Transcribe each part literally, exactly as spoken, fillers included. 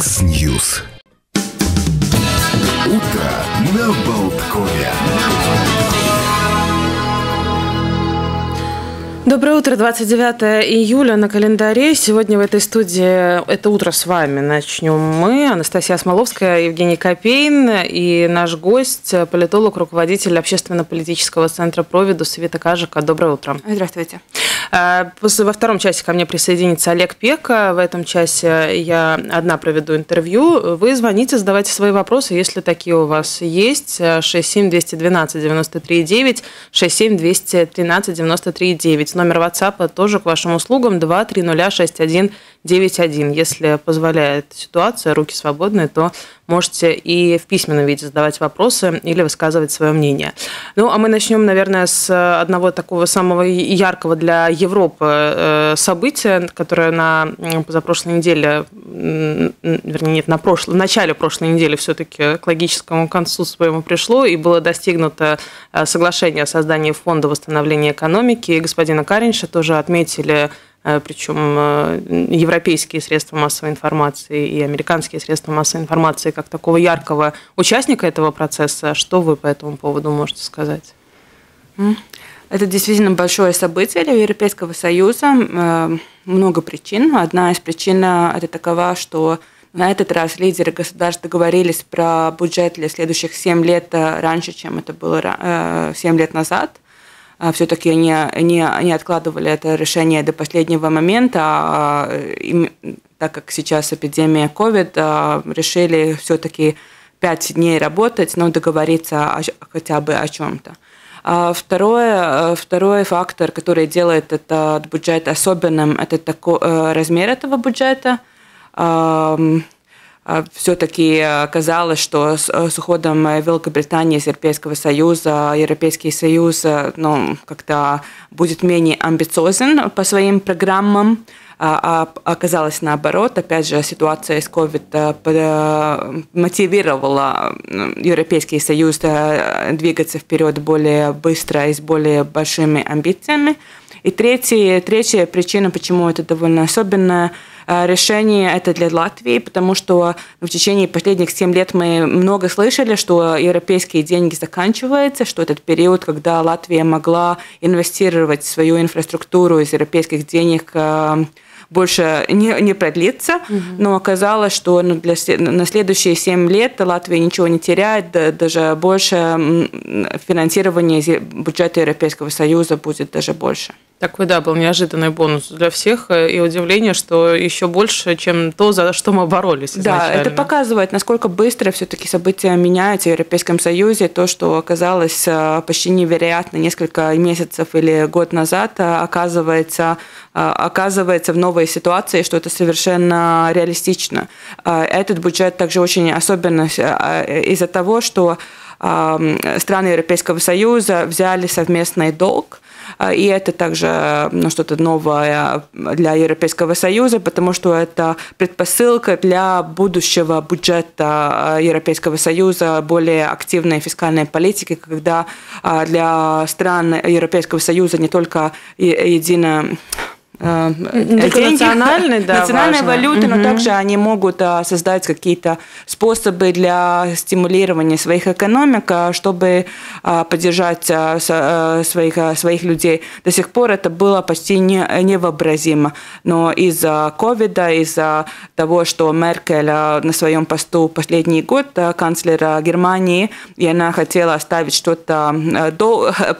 Микс Ньюс. Утро на Болткове. Доброе утро, двадцать девятое июля на календаре. Сегодня в этой студии это утро с вами начнем мы. Анастасия Смоловская, Евгений Копейн и наш гость, политолог, руководитель общественно-политического центра Providus Ивета Кажока. Доброе утро. Здравствуйте. Во втором часе ко мне присоединится Олег Пека. В этом часе я одна проведу интервью. Вы звоните, задавайте свои вопросы, если такие у вас есть. шесть семь два один два девять три девять, шесть семь два один три девять три девять. Номер WhatsApp тоже к вашим услугам два три ноль шесть один девять один. Если позволяет ситуация, руки свободны, то можете и в письменном виде задавать вопросы или высказывать свое мнение. Ну, а мы начнем, наверное, с одного такого самого яркого для Европы события, которое на позапрошлой неделе, вернее, нет, на, прошло, в начале прошлой недели все-таки к логическому концу своему пришло, и было достигнуто соглашение о создании фонда восстановления экономики. И господина Кариньша тоже отметили, причем европейские средства массовой информации и американские средства массовой информации, как такого яркого участника этого процесса. Что вы по этому поводу можете сказать? Это действительно большое событие для Европейского Союза. Много причин. Одна из причин – это такова, что на этот раз лидеры государств договорились про бюджет для следующих семь лет раньше, чем это было семь лет назад. Все-таки они не, не откладывали это решение до последнего момента, и, так как сейчас эпидемия COVID, решили все-таки пять дней работать, но договориться о, хотя бы о чем-то. Второе, второй фактор, который делает этот бюджет особенным, это такой, размер этого бюджета. Все-таки казалось, что с уходом Великобритании из Европейского Союза, Европейский Союз, ну, как-то будет менее амбициозен по своим программам, а оказалось наоборот. Опять же, ситуация с COVID мотивировала Европейский Союз двигаться вперед более быстро и с более большими амбициями. И третья, третья причина, почему это довольно особенное решение, это для Латвии, потому что в течение последних семи лет мы много слышали, что европейские деньги заканчиваются, что этот период, когда Латвия могла инвестировать в свою инфраструктуру из европейских денег, больше не, не продлится, угу. Но оказалось, что для, на следующие семь лет Латвия ничего не теряет, даже больше финансирования бюджета Европейского Союза будет даже больше. Такой, да, был неожиданный бонус для всех, и удивление, что еще больше, чем то, за что мы боролись изначально. Да, это показывает, насколько быстро все-таки события меняются в Европейском Союзе. То, что оказалось почти невероятно несколько месяцев или год назад, оказывается, оказывается в новой ситуации, что это совершенно реалистично. Этот бюджет также очень особенный из-за того, что страны Европейского Союза взяли совместный долг, и это также, ну, что-то новое для Европейского Союза, потому что это предпосылка для будущего бюджета Европейского Союза, более активной фискальной политики, когда для стран Европейского Союза не только единая национальная, да, национальная валюта, угу. Но также они могут создать какие-то способы для стимулирования своих экономик, чтобы поддержать своих, своих людей. До сих пор это было почти невообразимо. Но из-за ковида, из-за того, что Меркель на своем посту последний год канцлера Германии, и она хотела оставить что-то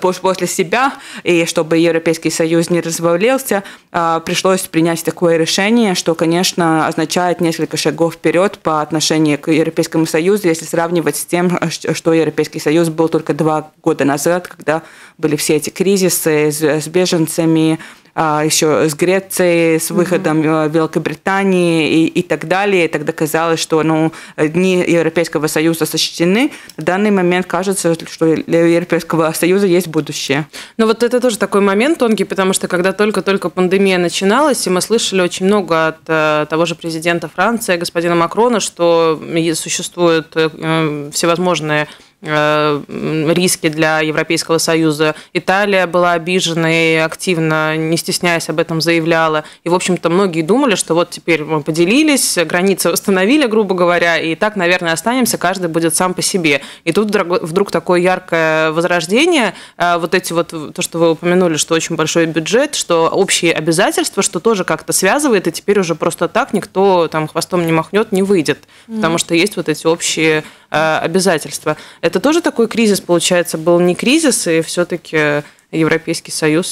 после себя, и чтобы Европейский Союз не развалился, пришлось принять такое решение, что, конечно, означает несколько шагов вперед по отношению к Европейскому Союзу, если сравнивать с тем, что Европейский Союз был только два года назад, когда были все эти кризисы с беженцами, еще с Грецией, с выходом mm-hmm. Великобритании и, и так далее. И тогда казалось, что, ну, дни Европейского Союза сочтены. В данный момент кажется, что для Европейского Союза есть будущее. Ну вот это тоже такой момент тонкий, потому что когда только-только пандемия начиналась, и мы слышали очень много от э, того же президента Франции, господина Макрона, что существуют э, всевозможные риски для Европейского Союза. Италия была обижена и активно, не стесняясь, об этом заявляла. И, в общем-то, многие думали, что вот теперь мы поделились, границы установили, грубо говоря, и так, наверное, останемся, каждый будет сам по себе. И тут вдруг такое яркое возрождение, вот эти вот, то, что вы упомянули, что очень большой бюджет, что общие обязательства, что тоже как-то связывает, и теперь уже просто так никто там хвостом не махнет, не выйдет, mm-hmm. потому что есть вот эти общие обязательства. Это тоже такой кризис, получается, был не кризис, и все-таки Европейский Союз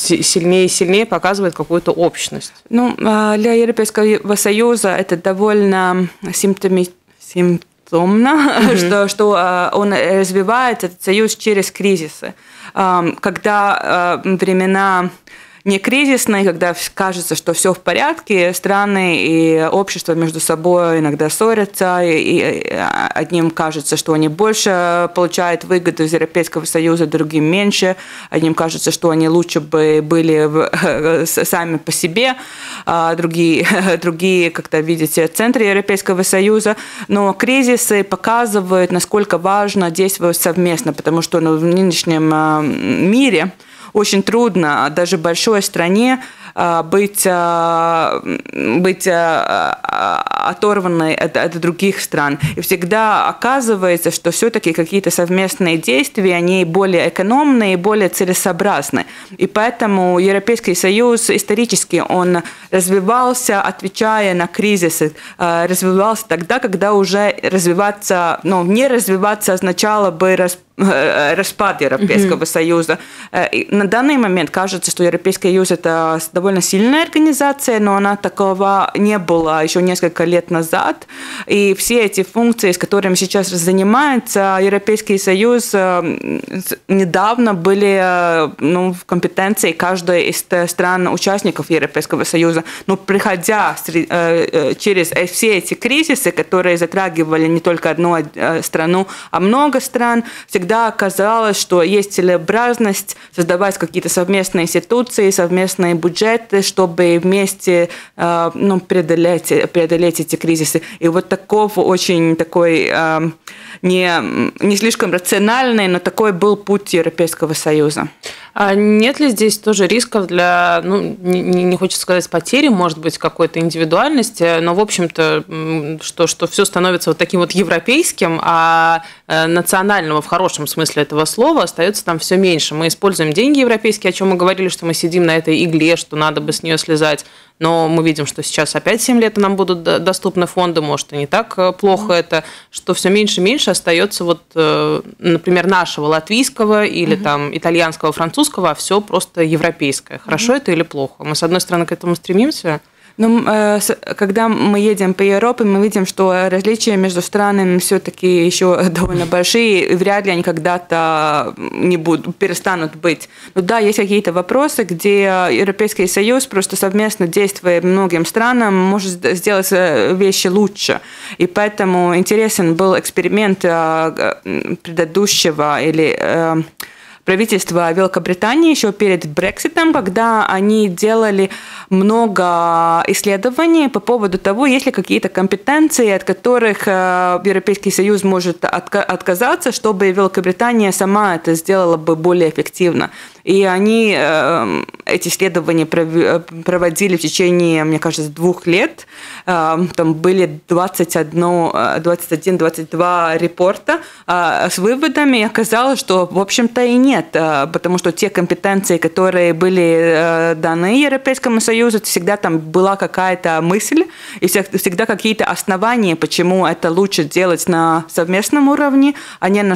сильнее и сильнее показывает какую-то общность. Ну, для Европейского Союза это довольно симптоми... симптомно, mm-hmm. что, что он развивает этот союз через кризисы. Когда времена не кризисные, когда кажется, что все в порядке, страны и общество между собой иногда ссорятся, и одним кажется, что они больше получают выгоду из Европейского Союза, другим меньше, одним кажется, что они лучше бы были сами по себе, другие, другие как-то, видите, центры Европейского Союза, но кризисы показывают, насколько важно действовать совместно, потому что в нынешнем мире очень трудно даже большой стране быть, быть оторванной от, от других стран. И всегда оказывается, что все-таки какие-то совместные действия, они более экономные, более целесообразны. И поэтому Европейский Союз исторически он развивался, отвечая на кризисы, развивался тогда, когда уже развиваться, ну, не развиваться означало бы распад Европейского mm-hmm. Союза. И на данный момент кажется, что Европейский Союз – это довольно сильная организация, но она такого не была еще несколько лет назад. И все эти функции, с которыми сейчас занимается Европейский Союз, недавно были, ну, в компетенции каждой из стран-участников Европейского Союза. Но проходя через все эти кризисы, которые затрагивали не только одну страну, а много стран, всегда оказалось, что есть целесообразность создавать какие-то совместные институции, совместные бюджеты, чтобы вместе, ну, преодолеть, преодолеть эти кризисы. И вот таков очень такой не, не слишком рациональный, но такой был путь Европейского Союза. А нет ли здесь тоже рисков для, ну, не, не хочется сказать потери, может быть, какой-то индивидуальности, но, в общем-то, что, что все становится вот таким вот европейским, а национального в хорошем смысле этого слова остается там все меньше. Мы используем деньги европейские, о чем мы говорили, что мы сидим на этой игле, что надо бы с нее слезать, но мы видим, что сейчас опять семь лет нам будут доступны фонды, может, и не так плохо это, что все меньше и меньше остается вот, например, нашего латвийского или там итальянского, французского, а все просто европейское. Хорошо mm-hmm. это или плохо? Мы, с одной стороны, к этому стремимся. Но когда мы едем по Европе, мы видим, что различия между странами все-таки еще довольно большие, и вряд ли они когда-то не будут, перестанут быть. Но да, есть какие-то вопросы, где Европейский Союз просто совместно действуя многим странам может сделать вещи лучше. И поэтому интересен был эксперимент предыдущего или... правительство Великобритании еще перед Брекситом, когда они делали много исследований по поводу того, есть ли какие-то компетенции, от которых Европейский Союз может отказаться, чтобы Великобритания сама это сделала бы более эффективно. И они эти исследования проводили в течение, мне кажется, двух лет. Там были двадцать один двадцать два репорта с выводами, и оказалось, что, в общем-то, и нет, потому что те компетенции, которые были даны Европейскому Союзу, всегда там была какая-то мысль, и всегда какие-то основания, почему это лучше делать на совместном уровне, а не на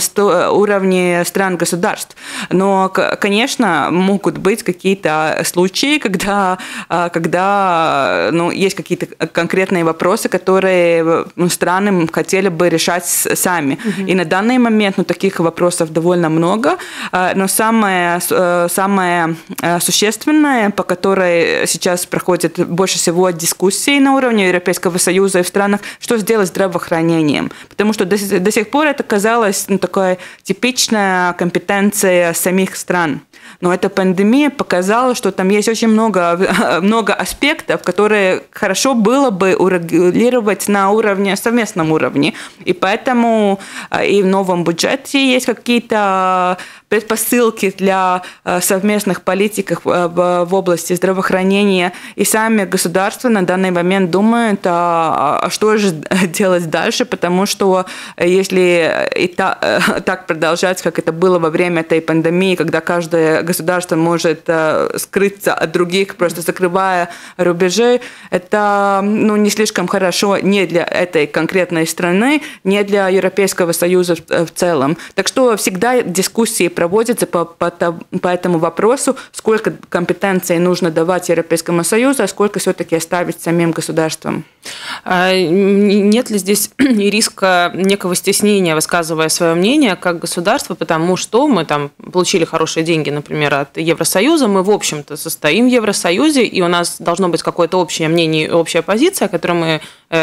уровне стран-государств. Но, конечно, могут быть какие-то случаи, когда, когда ну, есть какие-то конкретные вопросы, которые страны хотели бы решать сами. Mm-hmm. И на данный момент ну, таких вопросов довольно много. Но самое, самое существенное, по которой сейчас проходит больше всего дискуссии на уровне Европейского Союза и в странах, что сделать с здравоохранением. Потому что до, до сих пор это казалось ну, такой типичная компетенция самих стран. Но эта пандемия показала, что там есть очень много, много аспектов, которые хорошо было бы урегулировать на уровне, совместном уровне. И поэтому и в новом бюджете есть какие-то предпосылки для совместных политик в области здравоохранения. И сами государства на данный момент думают, а что же делать дальше, потому что если и так продолжать, как это было во время этой пандемии, когда каждое государство может скрыться от других, просто закрывая рубежи, это ну, не слишком хорошо не для этой конкретной страны, не для Европейского Союза в целом. Так что всегда дискуссии проводятся по, по, по этому вопросу, сколько компетенций нужно давать Европейскому Союзу, а сколько все-таки оставить самим государством. А нет ли здесь и риска некого стеснения, высказывая свое мнение как государство, потому что мы там получили хорошие деньги, например, от Евросоюза, мы, в общем-то, состоим в Евросоюзе, и у нас должно быть какое-то общее мнение и общая позиция, которую мы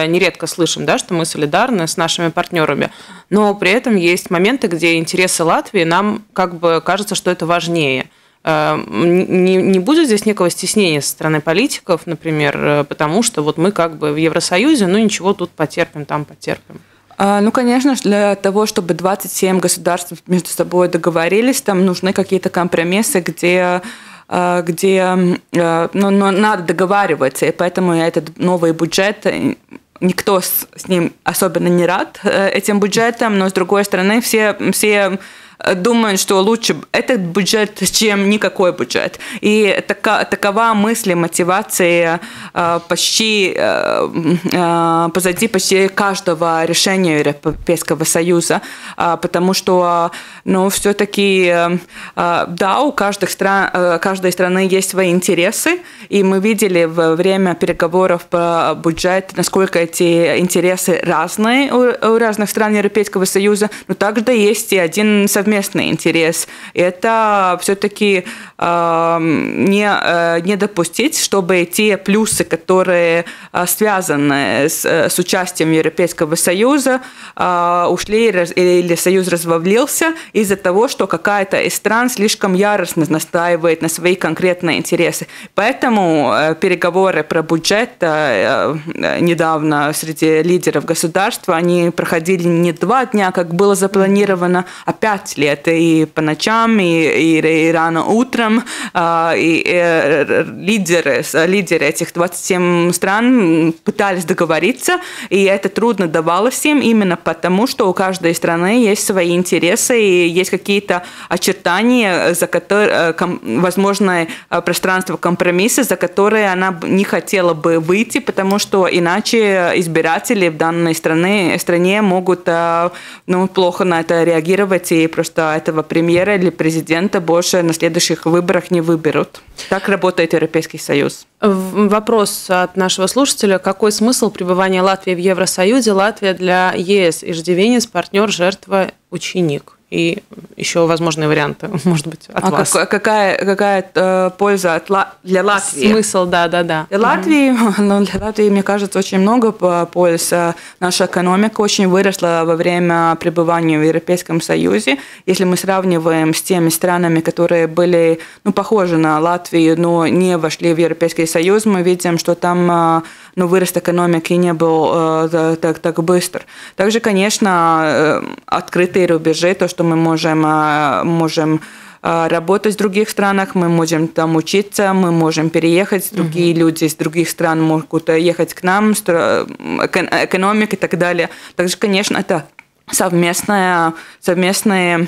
нередко слышим, да, что мы солидарны с нашими партнерами. Но при этом есть моменты, где интересы Латвии нам как бы кажется, что это важнее. Не, не будет здесь некого стеснения со стороны политиков, например, потому что вот мы как бы в Евросоюзе, ну ничего, тут потерпим, там потерпим. Ну, конечно, для того, чтобы двадцать семь государств между собой договорились, там нужны какие-то компромиссы, где... где ну, надо договариваться, и поэтому этот новый бюджет, никто с ним особенно не рад этим бюджетом, но с другой стороны все, все думают, что лучше этот бюджет, чем никакой бюджет. И така, такова мысль, мотивация почти, позади почти каждого решения Европейского Союза, потому что ну, все-таки да, у каждых стран, каждой страны есть свои интересы, и мы видели во время переговоров по бюджету, насколько эти интересы разные у разных стран Европейского Союза, но также есть и один совместный местный интерес. Это все-таки э, не, э, не допустить, чтобы те плюсы, которые э, связаны с, с участием Европейского Союза, э, ушли или Союз развалился из-за того, что какая-то из стран слишком яростно настаивает на свои конкретные интересы. Поэтому э, переговоры про бюджет э, э, недавно среди лидеров государства, они проходили не два дня, как было запланировано, а пять лет, и по ночам, и, и, и рано утром. И, и лидеры, лидеры этих двадцати семи стран пытались договориться, и это трудно давалось им именно потому, что у каждой страны есть свои интересы, и есть какие-то очертания, за которые, возможное пространство компромисса, за которые она не хотела бы выйти, потому что иначе избиратели в данной стране, стране могут ну, плохо на это реагировать, и просто этого премьера или президента больше на следующих выборах не выберут. Так работает Европейский Союз. Вопрос от нашего слушателя. Какой смысл пребывания Латвии в Евросоюзе? Латвия для ЕС иждивенец, партнер, жертва, ученик. И еще возможные варианты, может быть, от а вас. Как, какая, какая э, польза от Ла... для Латвии? Смысл, да, да, да. Для Латвии, mm-hmm. ну, для Латвии, мне кажется, очень много польз. Наша экономика очень выросла во время пребывания в Европейском Союзе. Если мы сравниваем с теми странами, которые были ну, похожи на Латвию, но не вошли в Европейский Союз, мы видим, что там ну, вырост экономики не был э, так, так быстр. Также, конечно, э, открытые рубежи, то, что мы можем, можем работать в других странах, мы можем там учиться, мы можем переехать, другие mm-hmm. люди из других стран могут ехать к нам, экономика и так далее. Также, конечно, это совместная, совместная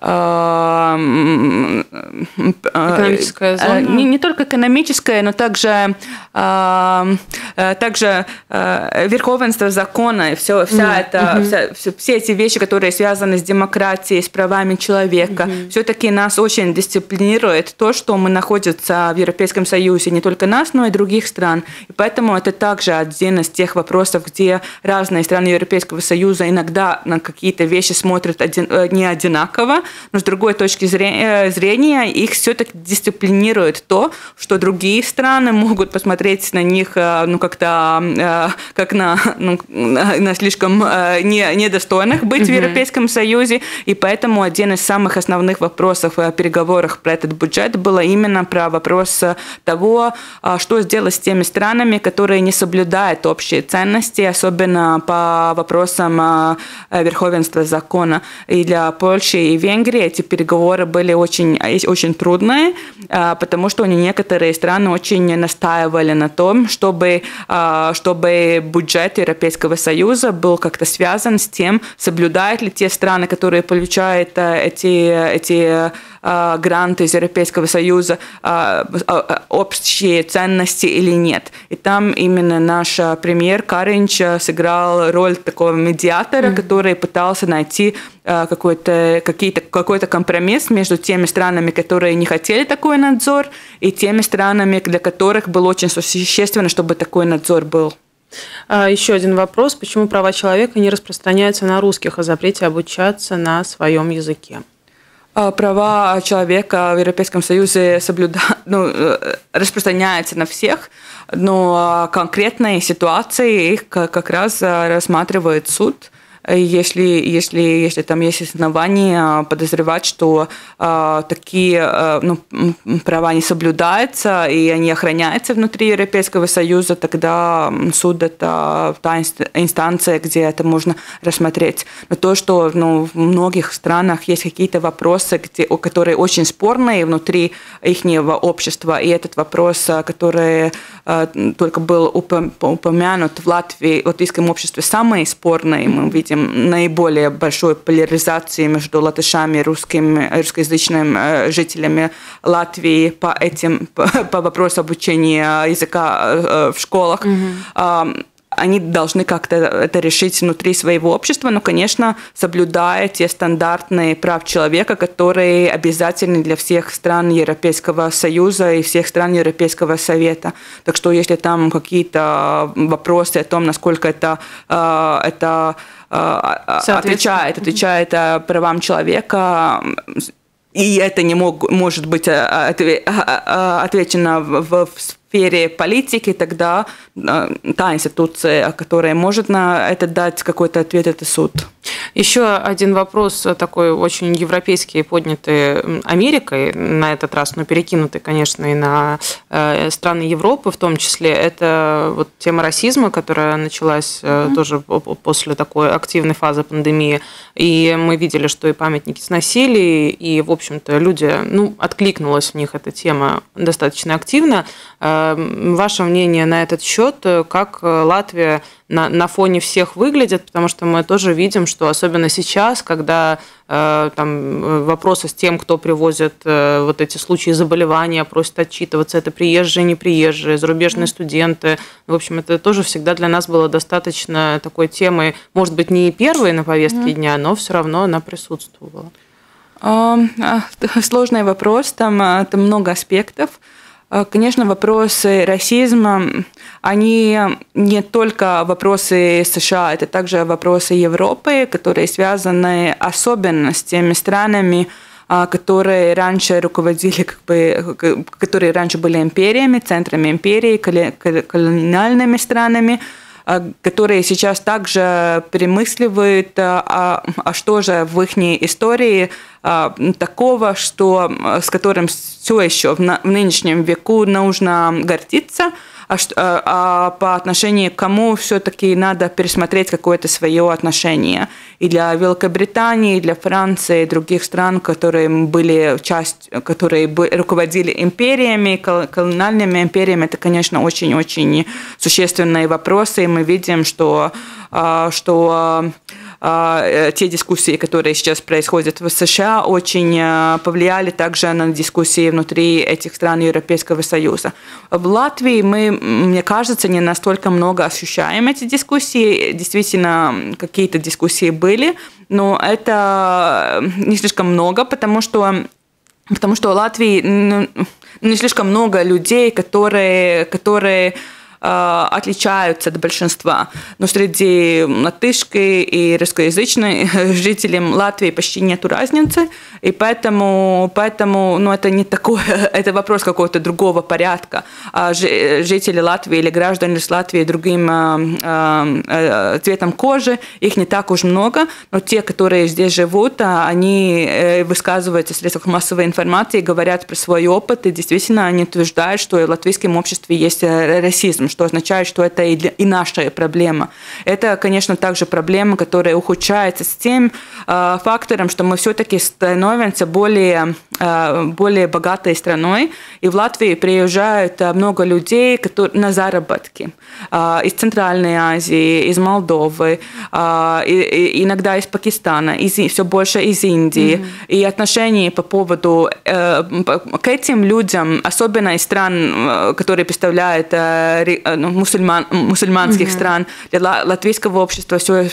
экономическая зона. Не, не только экономическая, но также, также верховенство закона и все, вся mm-hmm. это, вся, все, все эти вещи, которые связаны с демократией, с правами человека. Mm-hmm. Все-таки нас очень дисциплинирует то, что мы находимся в Европейском Союзе, не только нас, но и других стран. И поэтому это также один из тех вопросов, где разные страны Европейского Союза иногда на какие-то вещи смотрят один, не одинаково, одинаково, но с другой точки зрения их все-таки дисциплинирует то, что другие страны могут посмотреть на них ну, как-то как на, ну, на слишком не, недостойных быть mm-hmm. в Европейском Союзе. И поэтому один из самых основных вопросов в переговорах про этот бюджет было именно про вопрос того, что сделать с теми странами, которые не соблюдают общие ценности, особенно по вопросам верховенства закона. И для Польши и Венгрии эти переговоры были очень, очень трудные, потому что некоторые страны очень настаивали на том, чтобы, чтобы бюджет Европейского Союза был как-то связан с тем, соблюдают ли те страны, которые получают эти, эти гранты из Европейского Союза, общие ценности или нет. И там именно наш премьер Кариньш сыграл роль такого медиатора, mm-hmm. который пытался найти какой-то, какие-то, какой-то компромисс между теми странами, которые не хотели такой надзор, и теми странами, для которых было очень существенно, чтобы такой надзор был. Еще один вопрос. Почему права человека не распространяются на русских о запрете обучаться на своем языке? Права человека в Европейском Союзе соблюда... ну, распространяются на всех, но конкретные ситуации их как раз рассматривает суд. Если, если, если там есть основания подозревать, что э, такие э, ну, права не соблюдаются и они охраняются внутри Европейского Союза, тогда суд – это та инстанция, где это можно рассмотреть. Но то, что ну, в многих странах есть какие-то вопросы, где, которые очень спорные внутри ихнего общества, и этот вопрос, который э, только был упомянут в Латвии, в латвийском обществе, самый спорный, мы видим наиболее большой поляризации между латышами и русскими, русскоязычными жителями Латвии по этим по, по вопросу обучения языка в школах. Mm-hmm. Они должны как-то это решить внутри своего общества, но, конечно, соблюдая те стандартные права человека, которые обязательны для всех стран Европейского Союза и всех стран Европейского Совета. Так что если там какие-то вопросы о том, насколько это, это отвечает, отвечает правам человека, и это не мог, может быть отвечено в сфере политики, тогда та институция, которая может на это дать какой-то ответ, это суд. Еще один вопрос такой очень европейский, поднятый Америкой на этот раз, но перекинутый, конечно, и на страны Европы в том числе. Это вот тема расизма, которая началась mm-hmm. тоже после такой активной фазы пандемии. И мы видели, что и памятники сносили, и, в общем-то, люди, ну, откликнулась в них эта тема достаточно активно. Ваше мнение на этот счет, как Латвия на, на фоне всех выглядит, потому что мы тоже видим, что особенно сейчас, когда э, там, вопросы с тем, кто привозит э, вот эти случаи заболевания, просят отчитываться, это приезжие, не приезжие, зарубежные студенты. В общем, это тоже всегда для нас было достаточно такой темой, может быть, не первой на повестке mm-hmm. дня, но все равно она присутствовала. Сложный вопрос, там это много аспектов. Конечно, вопросы расизма, они не только вопросы США, это также вопросы Европы, которые связаны особенно с теми странами, которые раньше руководили, как бы, которые раньше были империями, центрами империи, колониальными странами, которые сейчас также перемысливают, а, а что же в их истории а, такого, что, с которым все еще в, на, в нынешнем веку нужно гордиться, а, а по отношению к кому все-таки надо пересмотреть какое-то свое отношение. И для Великобритании, и для Франции, и других стран, которые были часть, которые руководили империями, колониальными империями, это, конечно, очень-очень существенные вопросы. И мы видим, что, что те дискуссии, которые сейчас происходят в США, очень повлияли также на дискуссии внутри этих стран Европейского Союза. В Латвии мы, мне кажется, не настолько много ощущаем эти дискуссии. Действительно, какие-то дискуссии были, но это не слишком много, потому что, потому что в Латвии ну, не слишком много людей, которые, которые отличаются от большинства. Но среди латышской и русскоязычных жителей Латвии почти нет разницы, и поэтому, поэтому ну, это не такое, это вопрос какого-то другого порядка. Жители Латвии или граждане с Латвии другим цветом кожи, их не так уж много, но те, которые здесь живут, они высказываются в средствах массовой информации, говорят про свой опыт, и действительно они утверждают, что и в латвийском обществе есть расизм, что означает, что это и, для, и наша проблема. Это, конечно, также проблема, которая ухудшается с тем э, фактором, что мы все-таки становимся более, э, более богатой страной, и в Латвию приезжают много людей, которые на заработки э, из Центральной Азии, из Молдовы, э, и, иногда из Пакистана, из, все больше из Индии. Mm-hmm. И отношения по поводу э, к этим людям, особенно из стран, которые представляют мусульман, мусульманских mm-hmm. стран, для латвийского общества все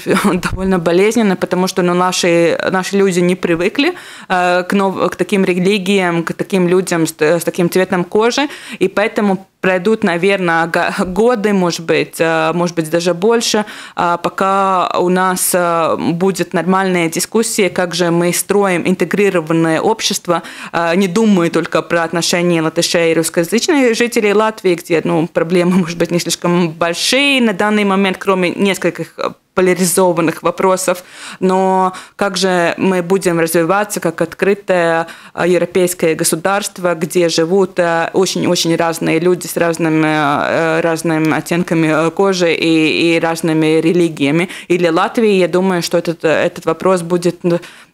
довольно болезненно, потому что ну, наши, наши люди не привыкли э, к, нов, к таким религиям, к таким людям с, с таким цветом кожи, и поэтому пройдут, наверное, годы, может быть, может быть, даже больше, пока у нас будет нормальная дискуссия, как же мы строим интегрированное общество, не думая только про отношения латышей и русскоязычных жителей Латвии, где ну, проблемы, может быть, не слишком большие на данный момент, кроме нескольких поляризованных вопросов, но как же мы будем развиваться как открытое европейское государство, где живут очень-очень разные люди с разными, разными оттенками кожи и, и разными религиями. И для Латвии, я думаю, что этот, этот вопрос будет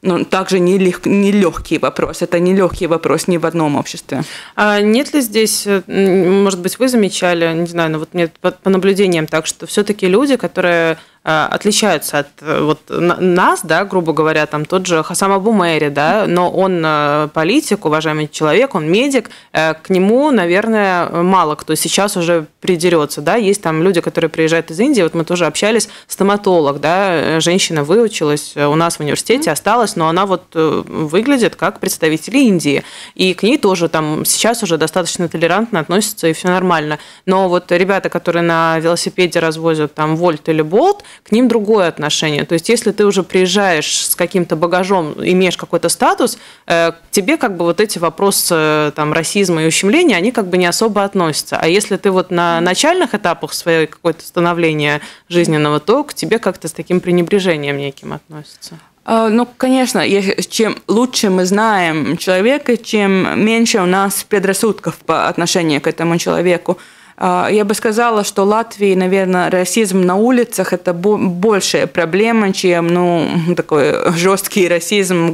ну, также нелег, нелегкий вопрос. Это нелегкий вопрос ни в одном обществе. А нет ли здесь, может быть, вы замечали, не знаю, но вот мне по, по наблюдениям так, что все-таки люди, которые отличаются от вот, нас, да, грубо говоря, там тот же Хасам Абу Мэри, да, но он политик, уважаемый человек, он медик, к нему, наверное, мало кто сейчас уже придерется, да, есть там люди, которые приезжают из Индии, вот мы тоже общались, стоматолог, да, женщина выучилась у нас в университете, осталась, но она вот выглядит как представитель Индии, и к ней тоже там сейчас уже достаточно толерантно относятся, и все нормально, но вот ребята, которые на велосипеде развозят там вольт или болт, к ним другое отношение. То есть, если ты уже приезжаешь с каким-то багажом, имеешь какой-то статус, к тебе как бы вот эти вопросы там, расизма и ущемления, они как бы не особо относятся. А если ты вот на начальных этапах своего какого-то становления жизненного, то к тебе как-то с таким пренебрежением неким относятся. Ну, конечно, чем лучше мы знаем человека, чем меньше у нас предрассудков по отношению к этому человеку. Я бы сказала, что в Латвии, наверное, расизм на улицах – это большая проблема, чем ну, такой жесткий расизм в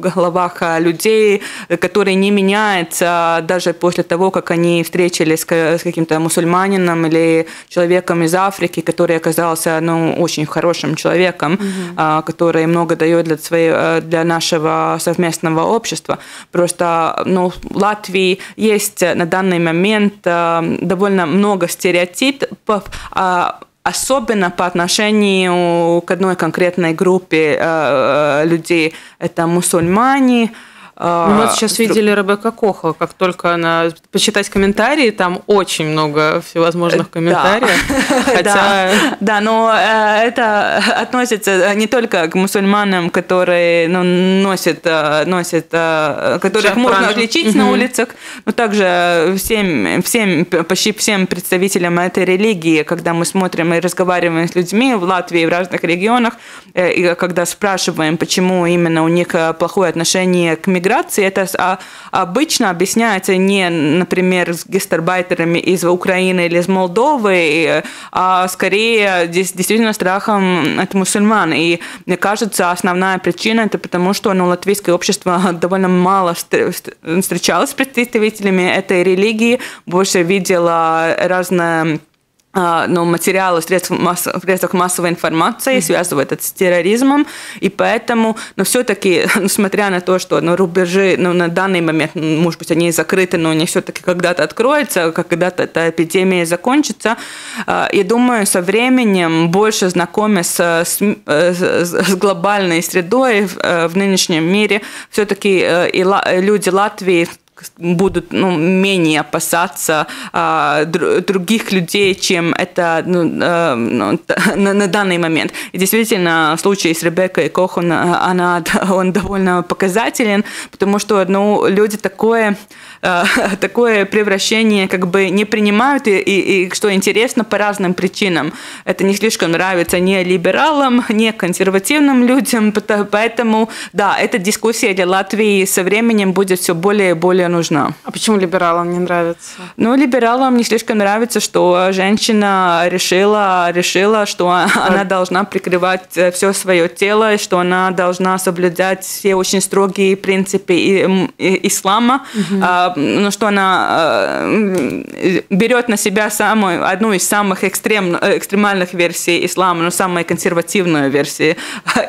головах людей, который не меняется даже после того, как они встретились с каким-то мусульманином или человеком из Африки, который оказался ну, очень хорошим человеком, mm-hmm. который много дает для, своего, для нашего совместного общества. Просто ну, в Латвии есть на данный момент довольно много стереотипов, особенно по отношению к одной конкретной группе людей. Это мусульмане. Мы вот сейчас видели Ребекка Коха, как только она... Почитать комментарии, там очень много всевозможных комментариев. Да, хотя... да, да, но это относится не только к мусульманам, которые ну, носят, носят, которых можно отличить угу. на улицах, но также всем, всем, почти всем представителям этой религии, когда мы смотрим и разговариваем с людьми в Латвии, в разных регионах, и когда спрашиваем, почему именно у них плохое отношение к миграции, это обычно объясняется не, например, с гастарбайтерами из Украины или из Молдовы, а скорее здесь действительно страхом от мусульман. И мне кажется, основная причина это потому, что ну, латвийское общество довольно мало встречалось с представителями этой религии, больше видела разные... Ну, материалы в средствах, масс... в средствах массовой информации, mm-hmm. связывают это с терроризмом, и поэтому, но все-таки, несмотря на то, что ну, рубежи ну, на данный момент, может быть, они закрыты, но они все-таки когда-то откроются, когда-то эта эпидемия закончится, я думаю, со временем, больше знакомясь с, с глобальной средой в нынешнем мире, все-таки люди Латвии будут ну, менее опасаться а, др- других людей, чем это ну, а, ну, на, на данный момент. И действительно, в случае с Ребеккой Кох он, она, он довольно показателен, потому что ну, люди такое, а, такое превращение как бы не принимают, и, и, и, что интересно, по разным причинам. Это не слишком нравится ни либералам, ни консервативным людям, поэтому, да, эта дискуссия для Латвии со временем будет все более и более нужна. А почему либералам не нравится? Ну, либералам не слишком нравится, что женщина решила, решила, что а. она должна прикрывать все свое тело, и что она должна соблюдать все очень строгие принципы ислама, угу. а, ну, что она а, берет на себя самую, одну из самых экстрем, экстремальных версий ислама, ну, самую консервативную версию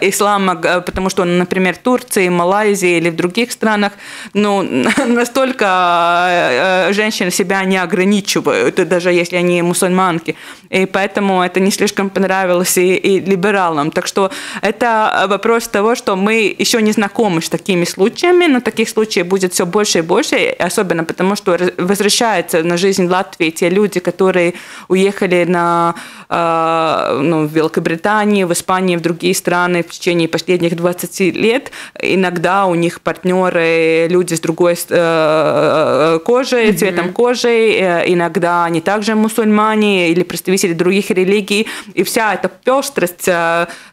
ислама, потому что, например, в Турции, Малайзии или в других странах, ну, настолько женщины себя не ограничивают, даже если они мусульманки. И поэтому это не слишком понравилось и, и либералам. Так что это вопрос того, что мы еще не знакомы с такими случаями, но таких случаев будет все больше и больше, особенно потому, что возвращаются на жизнь Латвии те люди, которые уехали на, ну, в Великобританию, в Испанию, в другие страны в течение последних двадцати лет. Иногда у них партнеры, люди с другой кожей, mm-hmm. цветом кожи, иногда они также мусульмане или представители других религий. И вся эта пестрость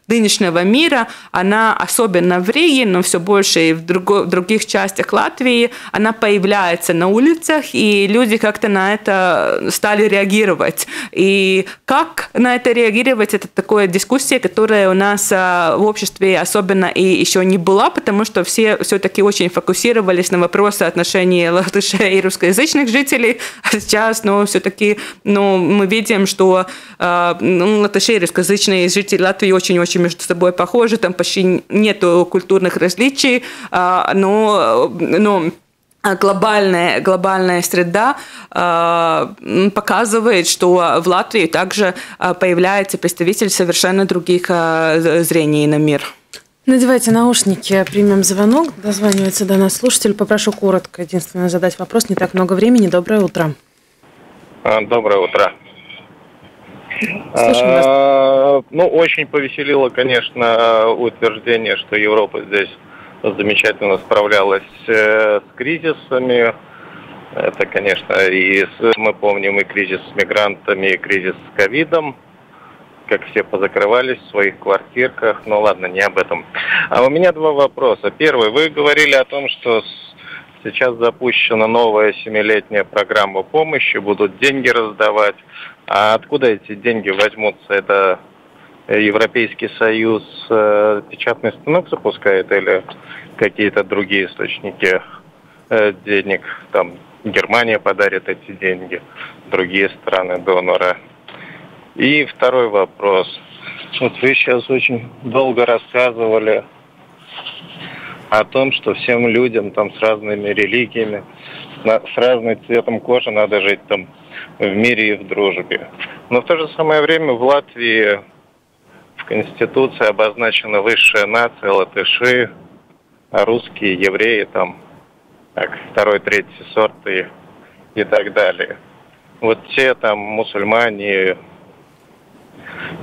нынешнего мира, она особенно в Риге, но все больше и в, друго, в других частях Латвии, она появляется на улицах, и люди как-то на это стали реагировать. И как на это реагировать, это такая дискуссия, которая у нас в обществе особенно и еще не была, потому что все все-таки очень фокусировались на вопросы отношений латышей и русскоязычных жителей. А сейчас, ну, все-таки, ну, мы видим, что э, ну, латыши и русскоязычные жители Латвии очень-очень между собой похожи, там почти нет культурных различий, но, но глобальная, глобальная среда показывает, что в Латвии также появляется представитель совершенно других зрений на мир. Надевайте наушники, примем звонок, дозванивается до нас слушатель. Попрошу коротко, единственное, задать вопрос, не так много времени. Доброе утро. Доброе утро. А, ну, очень повеселило, конечно, утверждение, что Европа здесь замечательно справлялась э, с кризисами. Это, конечно, и с, мы помним и кризис с мигрантами, и кризис с ковидом, как все позакрывались в своих квартирках. Ну ладно, не об этом. А у меня два вопроса. Первый, вы говорили о том, что сейчас запущена новая семилетняя программа помощи, будут деньги раздавать. А откуда эти деньги возьмутся? Это Европейский Союз э, печатный станок запускает или какие-то другие источники э, денег? Там Германия подарит эти деньги, другие страны донора. И второй вопрос. Вот вы сейчас очень долго рассказывали о том, что всем людям там с разными религиями, с разным цветом кожи надо жить там в мире и в дружбе. Но в то же самое время в Латвии в Конституции обозначена высшая нация, латыши, русские, евреи, там, так, второй, третий сорт и, и так далее. Вот те там мусульмане,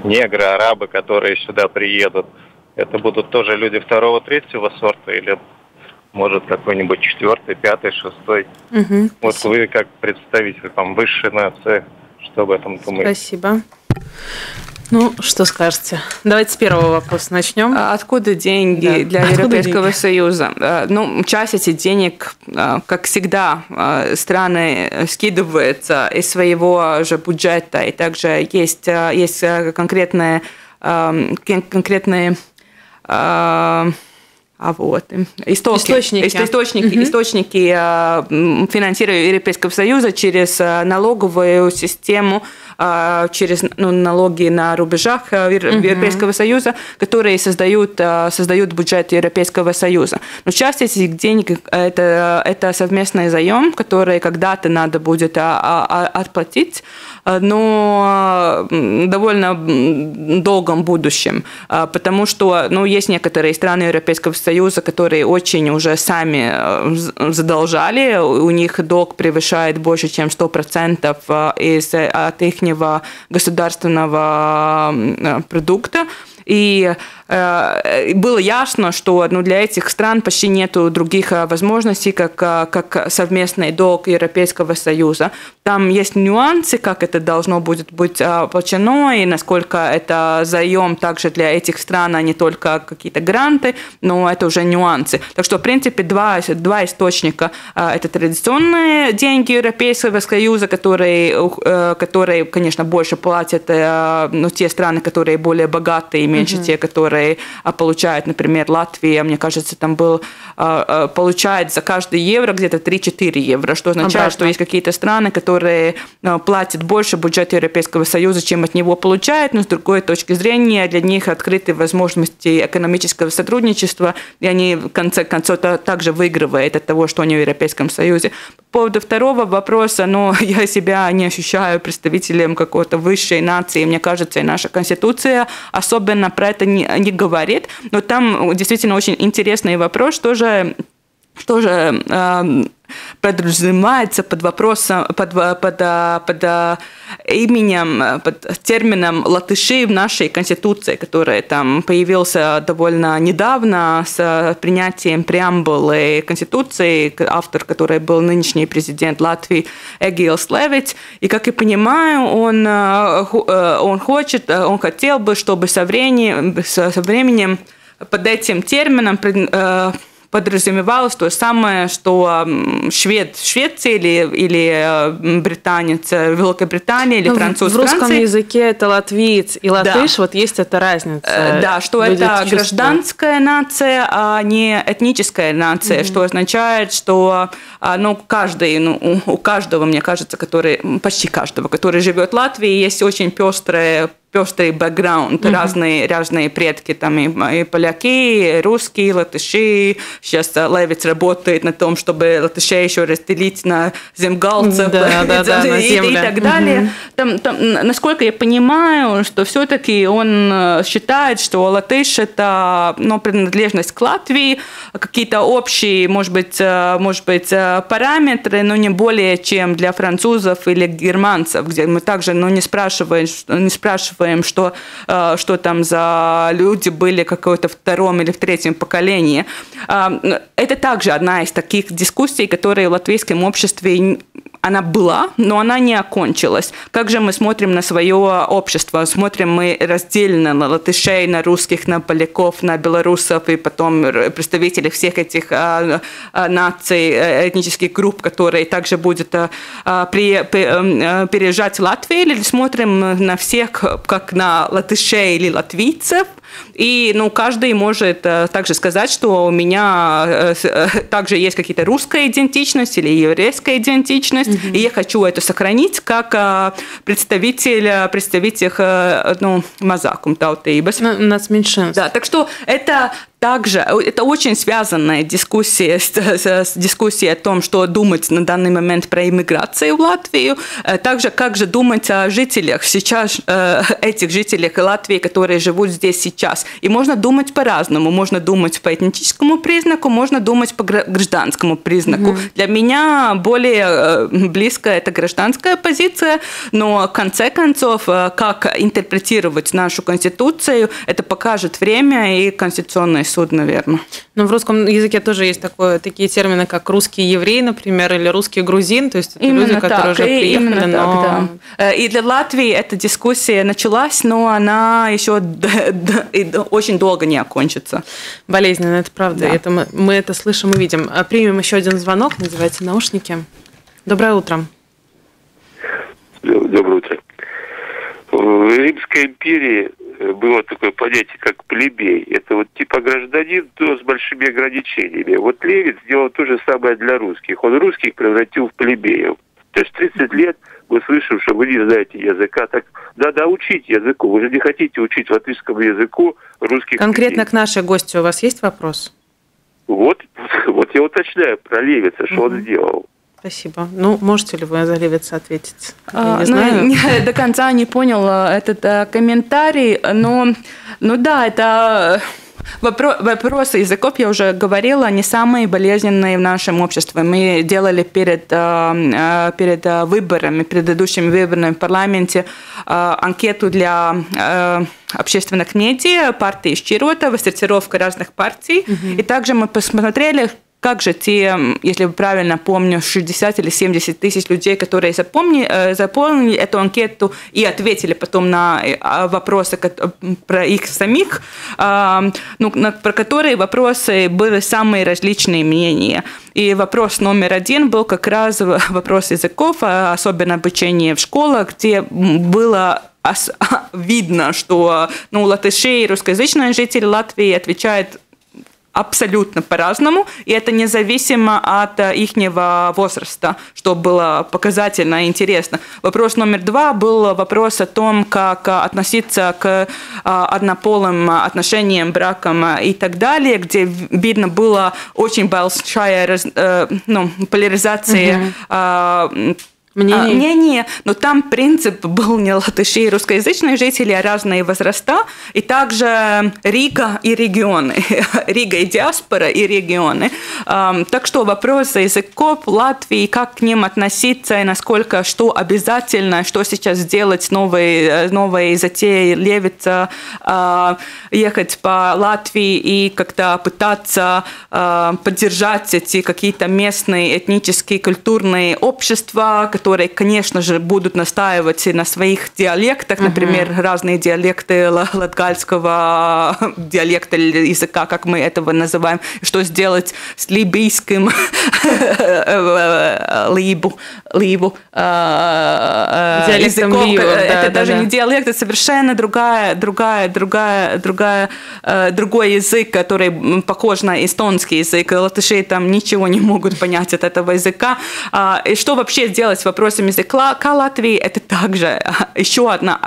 негры, арабы, которые сюда приедут, это будут тоже люди второго, третьего сорта или, может, какой-нибудь четвертый, пятый, шестой. Угу, вот спасибо. Вы как представитель там высшей нации, что об этом думаете? Спасибо. Ну, что скажете? Давайте с первого вопроса начнем. Откуда деньги да. для Откуда Европейского деньги? Союза? Ну, часть этих денег, как всегда, страны скидываются из своего же бюджета, и также есть, есть конкретные конкретные А вот, источники, источники. источники, угу. источники финансирования Европейского Союза через налоговую систему, через ну, налоги на рубежах Европейского угу. Союза, которые создают, создают бюджет Европейского Союза. Но часть этих денег это, – это совместный заем, который когда-то надо будет отплатить, но довольно долгом будущем, потому что ну, есть некоторые страны Европейского Союза, Союза, которые очень уже сами задолжали, у них долг превышает больше, чем сто процентов из, от ихнего государственного продукта. И э, было ясно, что ну, для этих стран почти нет других возможностей, как, как совместный долг Европейского Союза. Там есть нюансы, как это должно будет быть оплачено, и насколько это заем также для этих стран, а не только какие-то гранты, но это уже нюансы. Так что, в принципе, два, два источника. Это традиционные деньги Европейского Союза, которые, которые конечно, больше платят ну, те страны, которые более богатые, меньше mm-hmm. те, которые получают, например, Латвия, мне кажется, там был, получает за каждый евро где-то три-четыре евро, что означает, Обратно. что есть какие-то страны, которые платят больше бюджет Европейского Союза, чем от него получают, но с другой точки зрения для них открыты возможности экономического сотрудничества, и они в конце концов также выигрывают от того, что они в Европейском Союзе. По поводу второго вопроса, ну, я себя не ощущаю представителем какой-то высшей нации, мне кажется, и наша Конституция особенно про это не, не говорит, но там действительно очень интересный вопрос, что же, что же э, подразумевается под вопросом, под, под, под именем, под термином латыши в нашей Конституции, который там появился довольно недавно с принятием преамбулы Конституции, автор которой был нынешний президент Латвии Эгилс Левитс. И, как я понимаю, он, он хочет, он хотел бы, чтобы со временем, со временем под этим термином подразумевалось то самое, что швед в Швеции или, или британец в Великобритании, или ну, француз в Франции. В русском языке это латвиец и латыш, да. Вот есть эта разница. Да, что Люди это чувствуют. Гражданская нация, а не этническая нация, mm-hmm. что означает, что ну, каждый, ну, у каждого, мне кажется, который, почти каждого, который живет в Латвии, есть очень пестрая пестрый бэкграунд, mm-hmm. разные, разные предки, там и, и поляки, и русские, и латыши. Сейчас Левитс работает на том, чтобы латышей еще разделить на земгалцев да, да, да, на и, и так далее. Mm-hmm. Там, там, насколько я понимаю, что все-таки он считает, что латыш – это ну, принадлежность к Латвии, какие-то общие, может быть, может быть, параметры, но не более, чем для французов или германцев, где мы также ну, не спрашиваем, не спрашиваем Что, что там за люди были какое-то в втором или в третьем поколении. Это также одна из таких дискуссий, которые в латвийском обществе она была, но она не окончилась. Как же мы смотрим на свое общество? Смотрим мы раздельно на латышей, на русских, на поляков, на белорусов и потом представителей всех этих наций, этнических групп, которые также будут переезжать в Латвию, или смотрим на всех как на латышей или латвийцев. И ну, каждый может также сказать, что у меня также есть какие-то русская идентичность или еврейская идентичность, mm-hmm. и я хочу это сохранить как представитель, представитель ну, мазакум таутеибас. У нас меньшинство. Да, так что это... Также это очень связанная дискуссия с, с, с дискуссией о том, что думать на данный момент про иммиграцию в Латвию. Также как же думать о жителях сейчас, этих жителях Латвии, которые живут здесь сейчас. И можно думать по-разному. Можно думать по этническому признаку, можно думать по гражданскому признаку. Mm-hmm. Для меня более близкая это гражданская позиция, но в конце концов, как интерпретировать нашу Конституцию, это покажет время и Конституционный суд, наверное. Но в русском языке тоже есть такое, такие термины, как русский еврей, например, или русский грузин, то есть это именно люди, так, которые уже приехали, но... так, да. И для Латвии эта дискуссия началась, но она еще очень долго не окончится. Болезненно, это правда. Да. Это мы, мы это слышим и видим. Примем еще один звонок, надевайте наушники. Доброе утро. Доброе утро. В Римской империи было такое понятие, как плебей. Это вот типа гражданин, но с большими ограничениями. Вот Левитс сделал то же самое для русских. Он русских превратил в плебеев. То есть тридцать лет мы слышим, что вы не знаете языка. Так надо учить языку. Вы же не хотите учить латышскому языку русских. Конкретно людей. К нашей гости у вас есть вопрос? Вот, вот я уточняю про Левитса, что mm-hmm. он сделал. Спасибо. Ну, можете ли вы за Левитса ответить? Я не знаю. Ну, до конца не поняла этот комментарий, но, ну да, это... Вопросы языков, я уже говорила, они самые болезненные в нашем обществе. Мы делали перед, перед выборами, предыдущими выборами в парламенте анкету для общественных медиа, партии Шчиротова, сортировка разных партий. Угу. И также мы посмотрели, как же те, если я правильно помню, шестьдесят или семьдесят тысяч людей, которые запомни, заполнили эту анкету и ответили потом на вопросы про их самих, ну, про которые вопросы были самые различные мнения. И вопрос номер один был как раз вопрос языков, особенно обучение в школах, где было видно, что, ну, латыши и русскоязычные жители Латвии отвечают абсолютно по-разному, и это независимо от их возраста, что было показательно и интересно. Вопрос номер два был вопрос о том, как относиться к однополым отношениям, бракам и так далее, где видно была очень большая, ну, поляризация mm-hmm. мнение. мнение, но там принцип был не латыши и русскоязычные жители, а разные возраста, и также Рига и регионы, Рига и диаспора и регионы. Так что вопросы языков Латвии, как к ним относиться и насколько, что обязательно, что сейчас делать, новые, новые затеи Левитса, ехать по Латвии и как-то пытаться поддержать эти какие-то местные этнические, культурные общества, которые, конечно же, будут настаивать на своих диалектах, например, uh-huh. разные диалекты латгальского диалекта языка, как мы этого называем, что сделать с либийским либу, либу языком. Либо, да, это да, даже да. не диалект, это совершенно другая, другая, другая, другая, другой язык, который похож на эстонский язык. Латыши там ничего не могут понять от этого языка. И что вообще сделать с вопросами языка Латвии, это также еще одна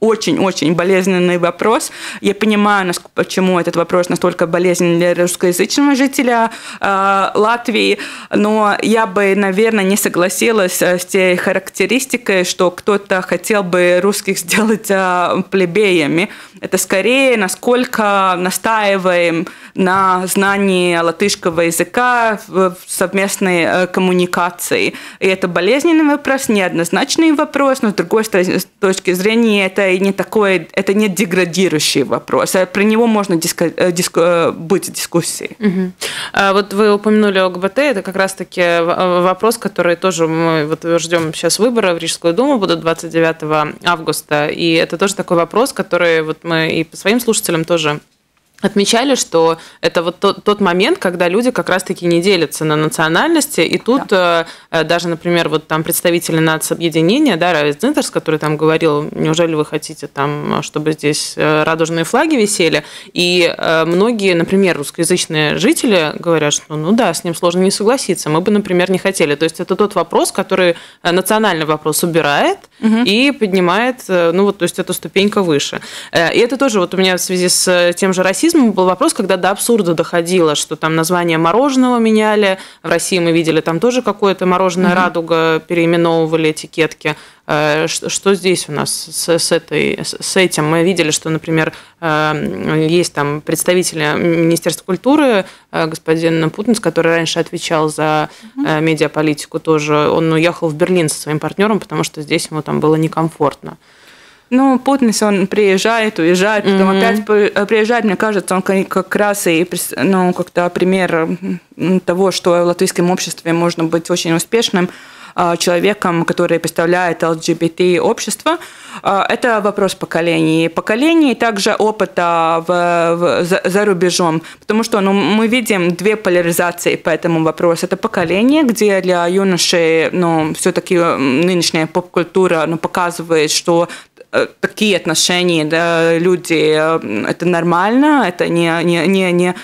очень-очень болезненный вопрос. Я понимаю, почему этот вопрос настолько болезненен для русскоязычного жителя э, Латвии, но я бы, наверное, не согласилась с той характеристикой, что кто-то хотел бы русских сделать э, плебеями. Это скорее, насколько настаиваем на знании латышского языка в совместной э, коммуникации. И это болезненный вопрос, неоднозначный вопрос, но с другой стороны, с точки зрения, это и не такой, это не деградирующий вопрос. Про него можно диско, диско, быть в дискуссии. Угу. А вот вы упомянули ЛГБТ, это как раз-таки вопрос, который тоже мы вот ждем сейчас выборы в Рижскую думу, будут двадцать девятого августа. И это тоже такой вопрос, который вот мы и по своим слушателям тоже отмечали, что это вот тот, тот момент, когда люди как раз-таки не делятся на национальности, и тут да. э, даже, например, вот там представители нацобъединения, да, Равис Дзинтерс, который там говорил, неужели вы хотите там, чтобы здесь радужные флаги висели, и э, многие, например, русскоязычные жители говорят, что ну да, с ним сложно не согласиться, мы бы, например, не хотели. То есть это тот вопрос, который э, национальный вопрос убирает угу. и поднимает, э, ну вот, то есть это ступенька выше. Э, и это тоже вот у меня в связи с тем же расизмом был вопрос, когда до абсурда доходило, что там название мороженого меняли. В России мы видели, там тоже какое-то мороженое mm-hmm. «Радуга» переименовывали этикетки. Что здесь у нас с, с, этой, с этим? Мы видели, что, например, есть там представители Министерства культуры, господин Путниц, который раньше отвечал за mm-hmm. медиаполитику тоже. Он уехал в Берлин со своим партнером, потому что здесь ему там было некомфортно. Ну, Путниц, он приезжает, уезжает, потом mm-hmm. опять приезжает. Мне кажется, он как раз и, ну, как-то пример того, что в латвийском обществе можно быть очень успешным человеком, который представляет ЛГБТ-общество. Это вопрос поколений. Поколений и также опыта в, в, за, за рубежом. Потому что ну, мы видим две поляризации по этому вопросу. Это поколение, где для юношей ну, все-таки нынешняя поп-культура ну, показывает, что такие отношения, да, люди, это нормально, это не, не, не, не,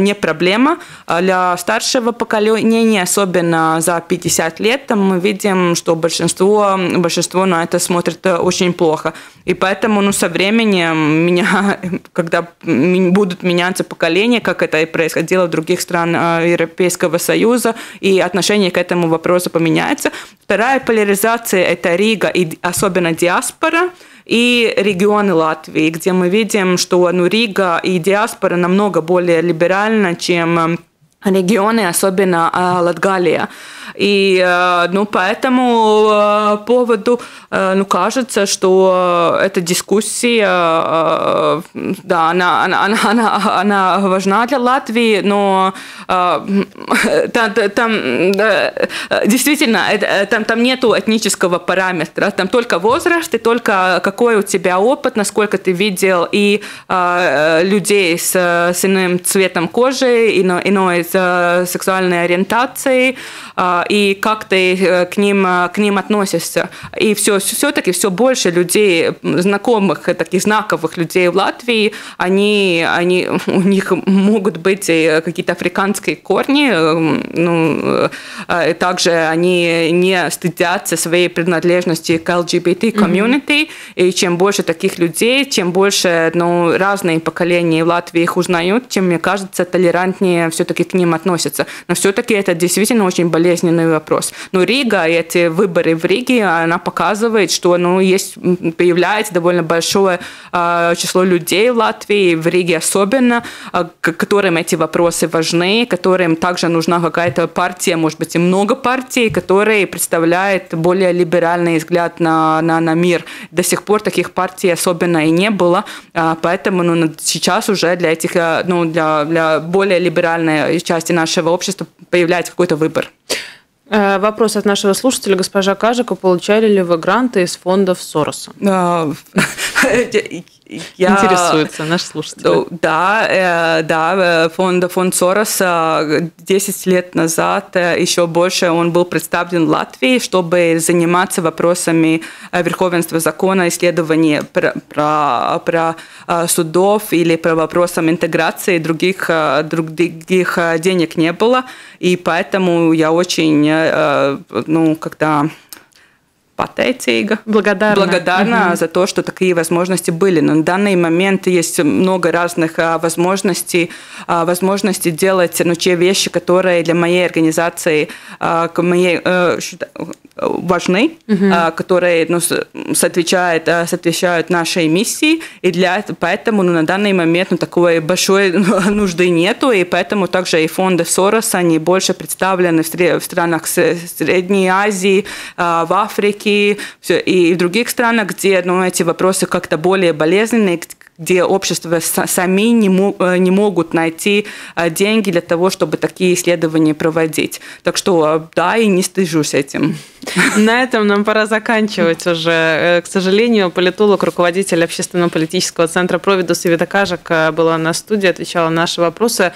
не проблема. Для старшего поколения, особенно за пятьдесят лет, мы видим, что большинство, большинство на это смотрит очень плохо. И поэтому ну, со временем, меня, когда будут меняться поколения, как это и происходило в других странах Европейского Союза, и отношение к этому вопросу поменяется. Вторая поляризация – это Рига и особенно диаспора. и регионы Латвии, где мы видим, что ну, Рига и диаспора намного более либеральна, чем регионы, особенно э, Латгалия. И э, ну, по этому э, поводу э, ну, кажется, что эта дискуссия э, да, она, она, она, она важна для Латвии, но э, там, там, действительно там, там нет этнического параметра, там только возраст и только какой у тебя опыт, насколько ты видел и э, людей с, с иным цветом кожи, ино, иной сексуальной ориентацией, э, и как ты к ним, к ним относишься. И все, все-таки все больше людей, знакомых, таких знаковых людей в Латвии, они, они, у них могут быть какие-то африканские корни, ну, и также они не стыдятся своей принадлежности к эл джи би ти-комьюнити, mm-hmm. и чем больше таких людей, чем больше ну, разные поколения в Латвии их узнают, чем, мне кажется, толерантнее все-таки к ним относятся. Но все-таки это действительно очень болезненно вопрос. Но Рига, эти выборы в Риге, она показывает, что ну, есть, появляется довольно большое э, число людей в Латвии, в Риге особенно, э, которым эти вопросы важны, которым также нужна какая-то партия, может быть, и много партий, которые представляют более либеральный взгляд на, на, на мир. До сих пор таких партий особенно и не было, э, поэтому ну, сейчас уже для, этих, э, ну, для, для более либеральной части нашего общества появляется какой-то выбор. Вопрос от нашего слушателя. Госпожа Кажока, получали ли вы гранты из фондов Сороса? Я... Интересуется наш слушатель. Да, э, да фонд, фонд Сорос десять лет назад еще больше он был представлен в Латвии, чтобы заниматься вопросами верховенства закона, исследований про, про, про судов или про вопросом интеграции. Других, других денег не было, и поэтому я очень, э, ну, когда... Благодарна, Благодарна uh-huh. за то, что такие возможности были. Но на данный момент есть много разных возможностей, возможностей делать ну, те вещи, которые для моей организации моей, важны, uh-huh. которые ну, соотвечают, соотвечают нашей миссии. И для, поэтому ну, на данный момент ну, такой большой нужды нету. И поэтому также и фонды Сороса, они больше представлены в странах Средней Азии, в Африке, и в других странах, где ну, эти вопросы как-то более болезненные, где общества сами не, не могут найти деньги для того, чтобы такие исследования проводить. Так что да, и не стыжусь этим. На этом нам пора заканчивать уже. К сожалению, политолог, руководитель общественно-политического центра Providus Ивета Кажока была на студии, отвечала на наши вопросы.